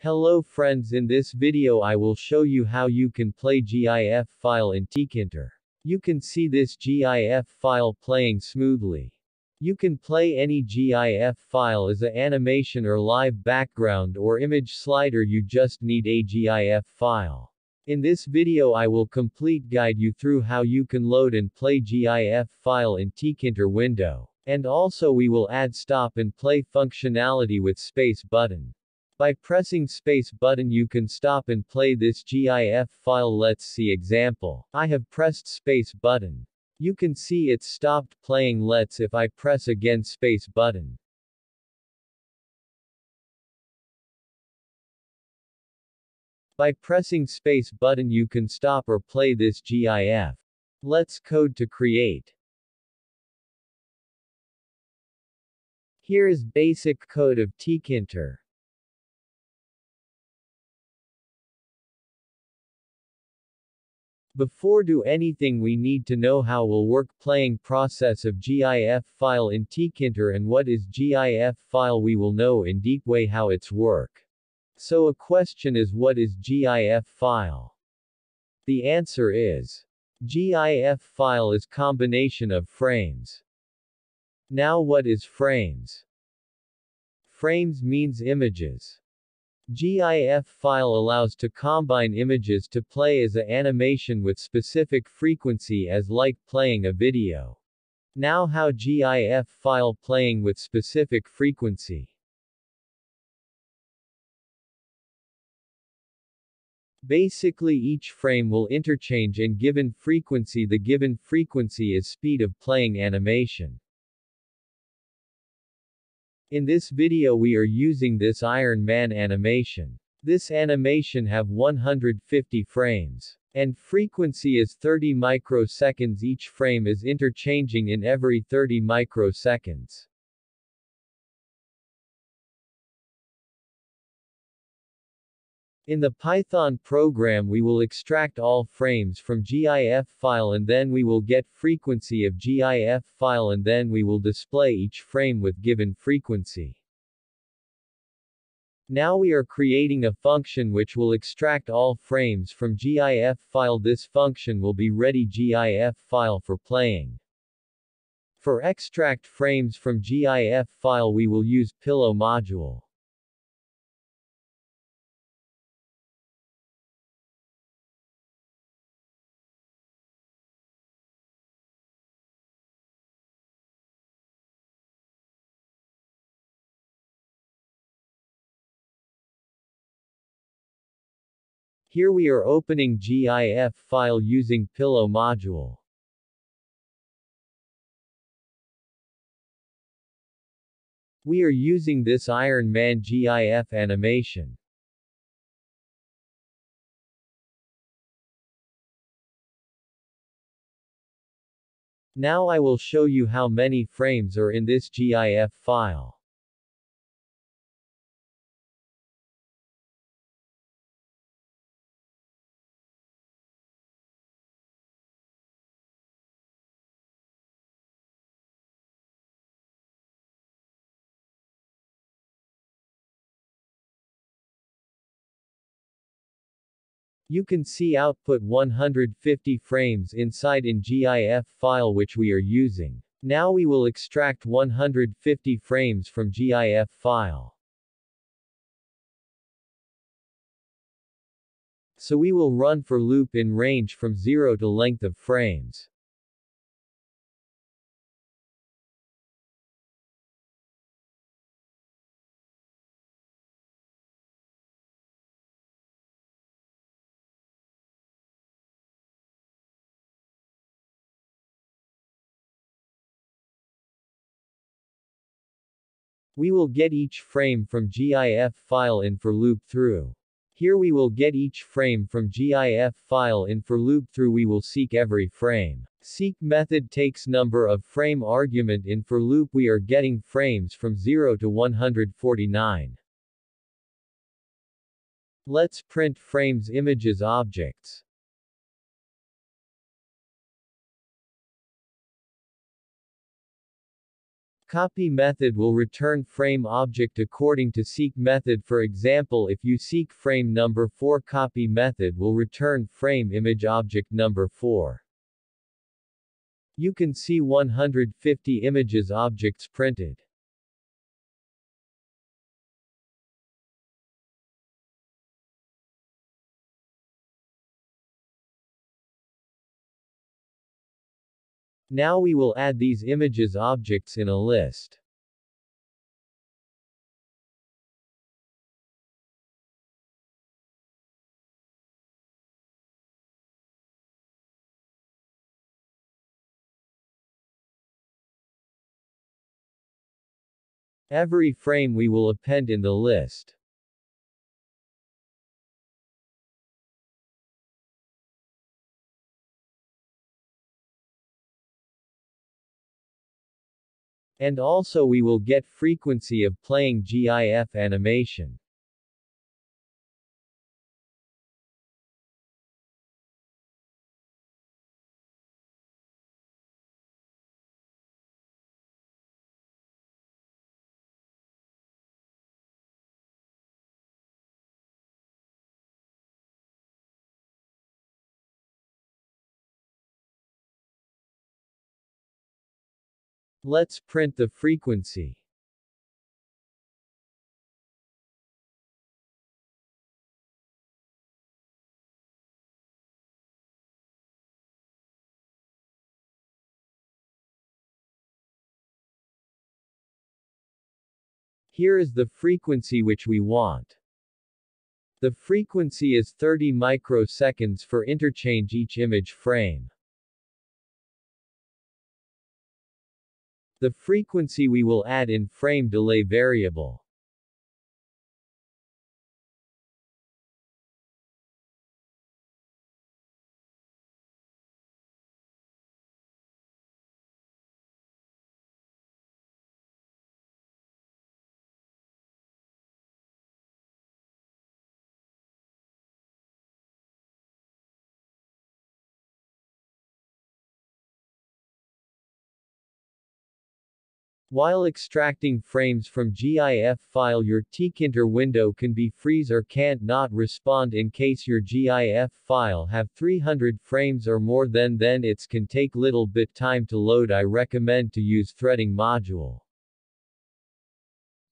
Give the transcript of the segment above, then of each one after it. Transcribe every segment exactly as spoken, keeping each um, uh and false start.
Hello friends, in this video I will show you how you can play GIF file in Tkinter. You can see this GIF file playing smoothly. You can play any GIF file as an animation or live background or image slider, you just need a GIF file. In this video I will complete guide you through how you can load and play GIF file in Tkinter window. And also we will add stop and play functionality with space button. By pressing space button you can stop and play this GIF file. Let's see example. I have pressed space button. You can see it's stopped playing. Let's if I press again space button. By pressing space button you can stop or play this GIF. Let's code to create. Here is basic code of Tkinter. Before do anything we need to know how will work playing process of GIF file in Tkinter and what is GIF file. We will know in deep way how it's work. So a question is, what is GIF file? The answer is GIF file is combination of frames. Now what is frames? Frames means images. GIF file allows to combine images to play as an animation with specific frequency, as like playing a video. Now how GIF file playing with specific frequency? Basically each frame will interchange in given frequency. The given frequency is speed of playing animation. In this video we are using this Iron Man animation. This animation have one hundred fifty frames. And frequency is thirty microseconds. Each frame is interchanging in every thirty microseconds. In the Python program we will extract all frames from GIF file and then we will get frequency of GIF file and then we will display each frame with given frequency. Now we are creating a function which will extract all frames from GIF file. This function will be ready GIF file for playing. For extract frames from GIF file we will use Pillow module. Here we are opening GIF file using Pillow module. We are using this Iron Man GIF animation. Now I will show you how many frames are in this GIF file. You can see output one hundred fifty frames inside in GIF file which we are using. Now we will extract one hundred fifty frames from GIF file. So we will run for loop in range from zero to length of frames. We will get each frame from GIF file in for loop through. Here we will get each frame from GIF file in for loop through. We will seek every frame. Seek method takes number of frame argument. In for loop we are getting frames from zero to one hundred forty-nine. Let's print frames images objects. Copy method will return frame object according to seek method. For example, if you seek frame number four, copy method will return frame image object number four. You can see one hundred fifty images objects printed. Now we will add these images objects in a list. Every frame we will append in the list. And also we will get frequency of playing GIF animation. Let's print the frequency. Here is the frequency which we want. The frequency is thirty microseconds for interchange each image frame. The frequency we will add in frame delay variable. While extracting frames from GIF file, your Tkinter window can be freeze or can't not respond. In case your GIF file have three hundred frames or more, then then it's can take little bit time to load. I recommend to use threading module.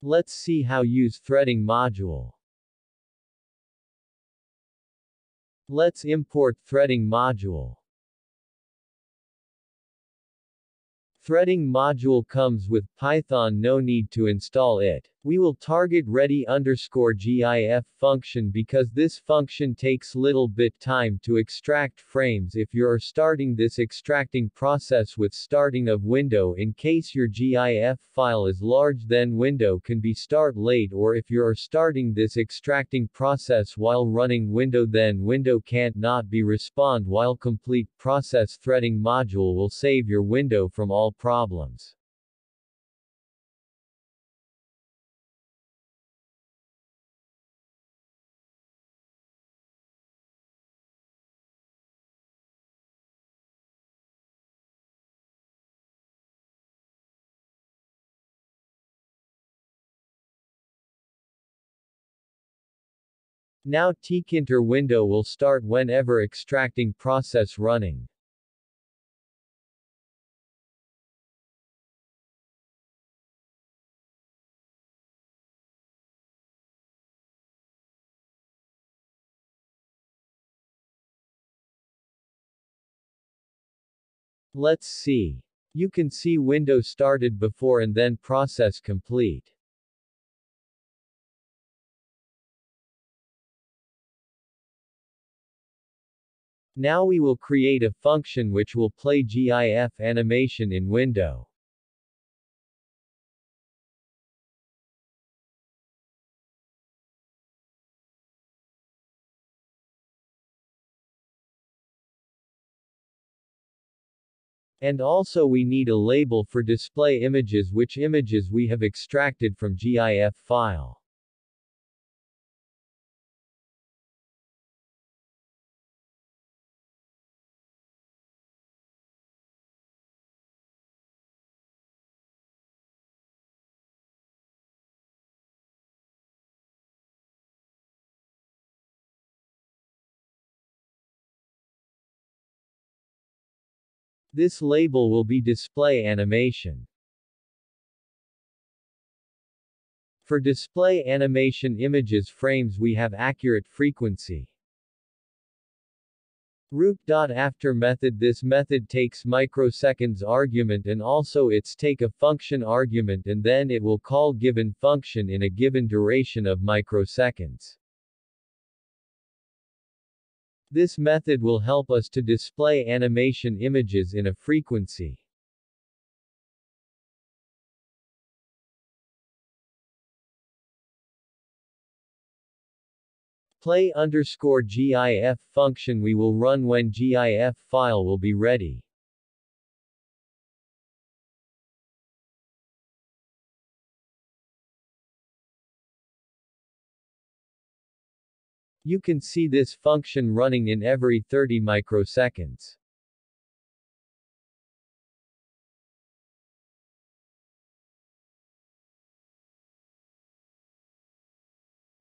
Let's see how use threading module. Let's import threading module. Threading module comes with Python, no need to install it. We will target ready underscore GIF function because this function takes little bit time to extract frames. If you are starting this extracting process with starting of window, in case your GIF file is large, then window can be start late, or if you are starting this extracting process while running window, then window can't not be respond while complete process. Threading module will save your window from all problems. Now Tkinter window will start whenever extracting process running. Let's see. You can see window started before and then process complete. Now we will create a function which will play GIF animation in window. And also we need a label for display images, which images we have extracted from GIF file. This label will be display animation. For display animation images frames we have accurate frequency. Root.after method. This method takes microseconds argument and also its take a function argument, and then it will call given function in a given duration of microseconds. This method will help us to display animation images in a frequency. Play underscore GIF function we will run when GIF file will be ready. You can see this function running in every thirty microseconds.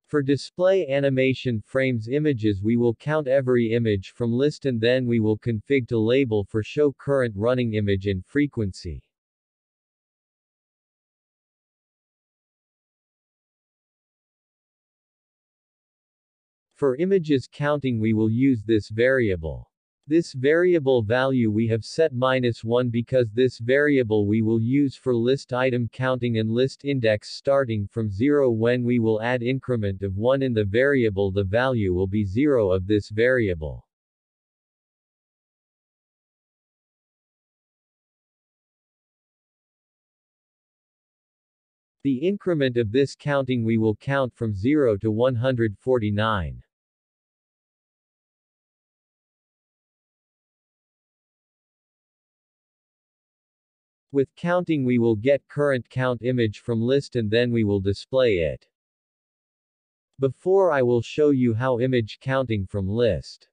For display animation frames images we will count every image from list, and then we will config to label for show current running image and frequency. For images counting we will use this variable. This variable value we have set minus one because this variable we will use for list item counting and list index starting from zero. When we will add increment of one in the variable, the value will be zero of this variable. The increment of this counting we will count from zero to one hundred forty-nine. With counting we will get current count image from list, and then we will display it. Before I will show you how image counting from list.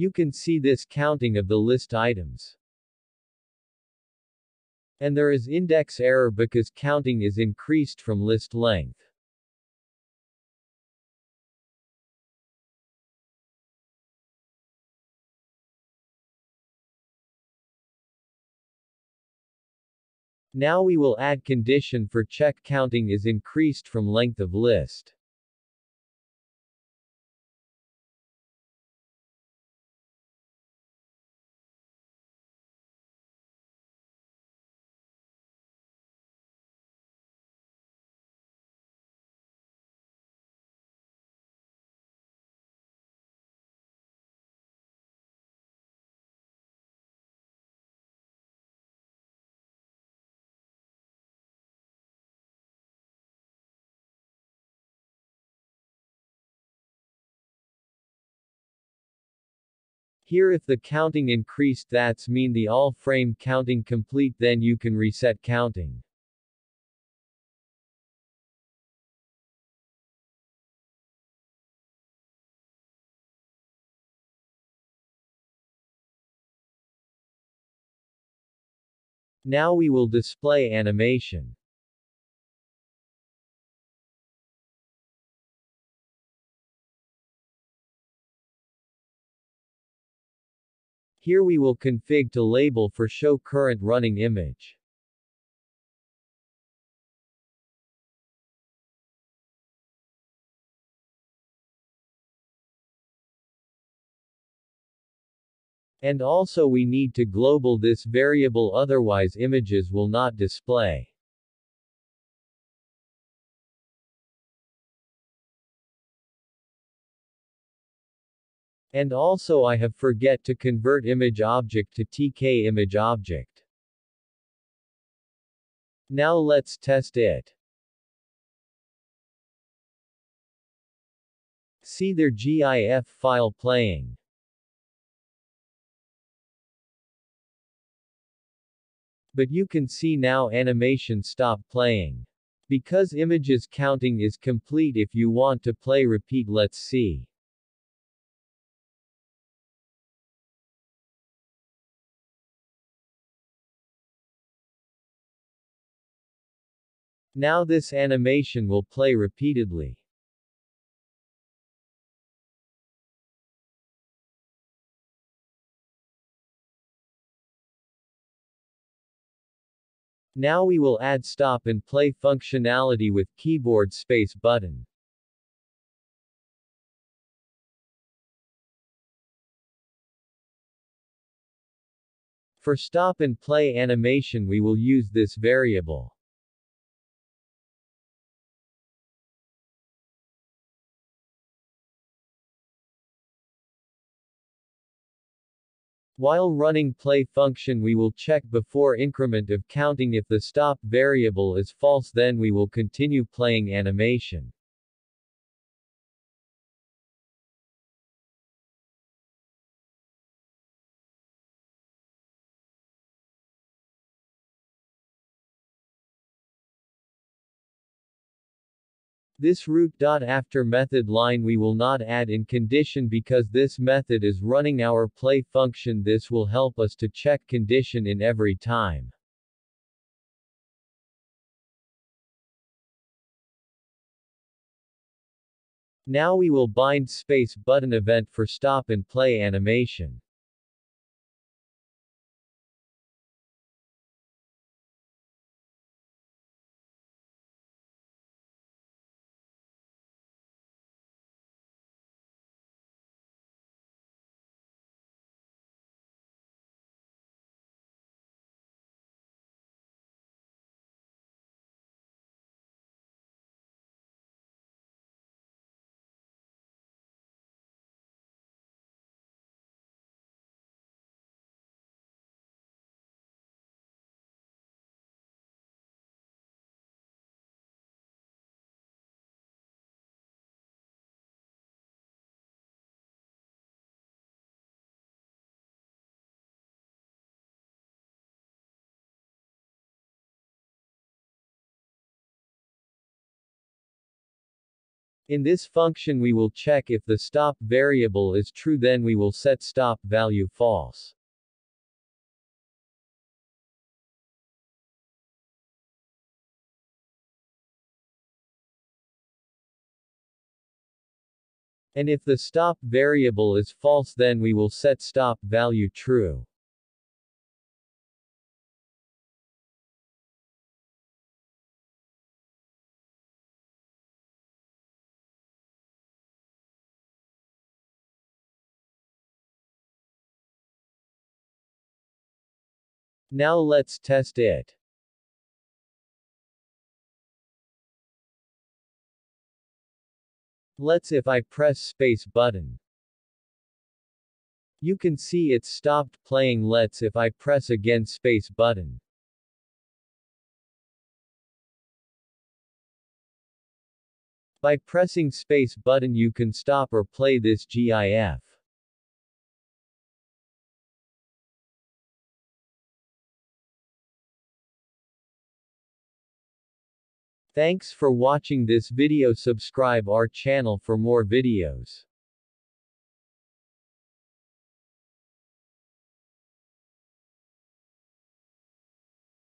You can see this counting of the list items. And there is index error because counting is increased from list length. Now we will add condition for check counting is increased from length of list. Here if the counting increased, that's mean the all frame counting complete, then you can reset counting. Now we will display animation. Here we will config to label for show current running image. And also we need to global this variable, otherwise images will not display. And also I have forget to convert image object to T K image object. Now let's test it. See their GIF file playing. But you can see now animation stop playing. Because images counting is complete. If you want to play repeat, let's see. Now this animation will play repeatedly. Now we will add stop and play functionality with keyboard space button. For stop and play animation we will use this variable. While running play function we will check before increment of counting. If the stop variable is false, then we will continue playing animation. This root.after method line we will not add in condition because this method is running our play function. This will help us to check condition in every time. Now we will bind space button event for stop and play animation. In this function we will check if the stop variable is true, then we will set stop value false. And if the stop variable is false, then we will set stop value true. Now let's test it. Let's if I press space button. You can see it stopped playing. Let's if I press again space button. By pressing space button you can stop or play this GIF. Thanks for watching this video. Subscribe our channel for more videos.